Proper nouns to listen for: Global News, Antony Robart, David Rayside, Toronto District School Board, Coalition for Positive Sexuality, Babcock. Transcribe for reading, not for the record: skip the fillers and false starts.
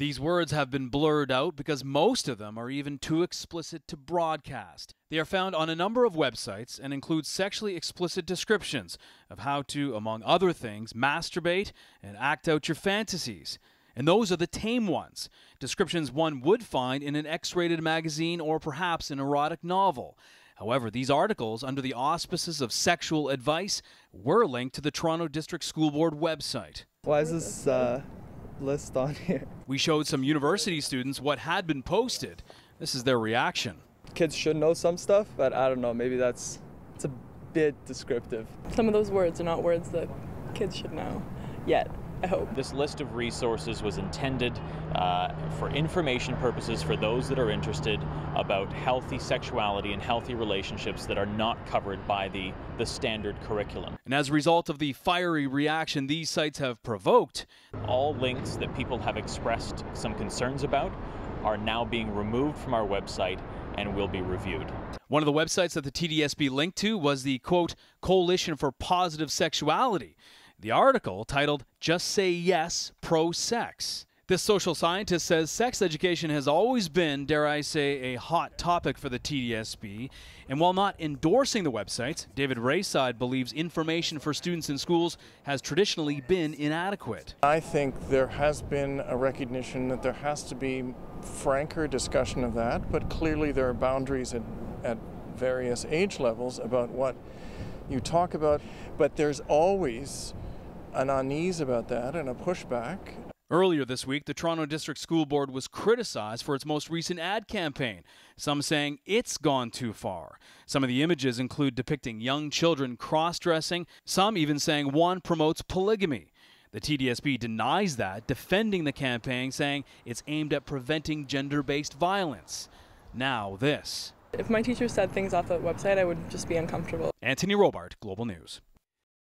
These words have been blurred out because most of them are even too explicit to broadcast. They are found on a number of websites and include sexually explicit descriptions of how to, among other things, masturbate and act out your fantasies. And those are the tame ones, descriptions one would find in an X-rated magazine or perhaps an erotic novel. However, these articles, under the auspices of sexual advice, were linked to the Toronto District School Board website. Why is this list on here? We showed some university students what had been posted. This is their reaction. Kids should know some stuff, but I don't know, maybe it's a bit descriptive. Some of those words are not words that kids should know yet, I hope. This list of resources was intended for information purposes for those that are interested about healthy sexuality and healthy relationships that are not covered by the standard curriculum. And as a result of the fiery reaction these sites have provoked, all links that people have expressed some concerns about are now being removed from our website and will be reviewed. One of the websites that the TDSB linked to was the, quote, Coalition for Positive Sexuality. The article, titled Just Say Yes, Pro-Sex. This social scientist says sex education has always been, dare I say, a hot topic for the TDSB. And while not endorsing the websites, David Rayside believes information for students in schools has traditionally been inadequate. I think there has been a recognition that there has to be franker discussion of that, but clearly there are boundaries at various age levels about what you talk about, but there's always an unease about that and a pushback. Earlier this week, the Toronto District School Board was criticized for its most recent ad campaign, some saying it's gone too far. Some of the images include depicting young children cross-dressing, some even saying one promotes polygamy. The TDSB denies that, defending the campaign, saying it's aimed at preventing gender-based violence. Now this. If my teacher said things off the website, I would just be uncomfortable. Antony Robart, Global News.